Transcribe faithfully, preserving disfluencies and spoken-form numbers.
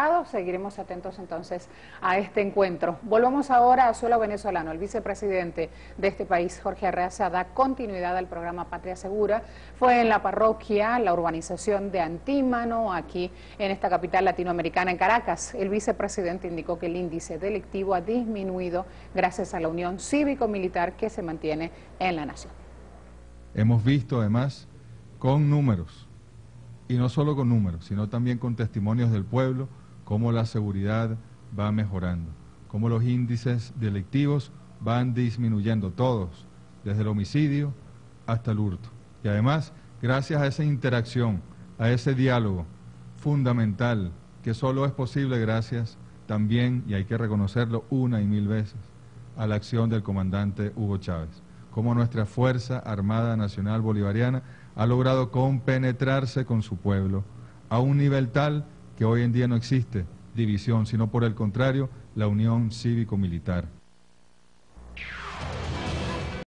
Estado. Seguiremos atentos entonces a este encuentro. Volvamos ahora a suelo venezolano. El vicepresidente de este país, Jorge Arreaza, da continuidad al programa Patria Segura. Fue en la parroquia, la urbanización de Antímano, aquí en esta capital latinoamericana, en Caracas. El vicepresidente indicó que el índice delictivo ha disminuido gracias a la unión cívico-militar que se mantiene en la nación. Hemos visto además con números, y no solo con números, sino también con testimonios del pueblo, cómo la seguridad va mejorando, cómo los índices delictivos van disminuyendo todos, desde el homicidio hasta el hurto. Y además, gracias a esa interacción, a ese diálogo fundamental, que solo es posible gracias también, y hay que reconocerlo una y mil veces, a la acción del comandante Hugo Chávez, como nuestra Fuerza Armada Nacional Bolivariana ha logrado compenetrarse con su pueblo a un nivel tal que hoy en día no existe división, sino por el contrario, la unión cívico-militar.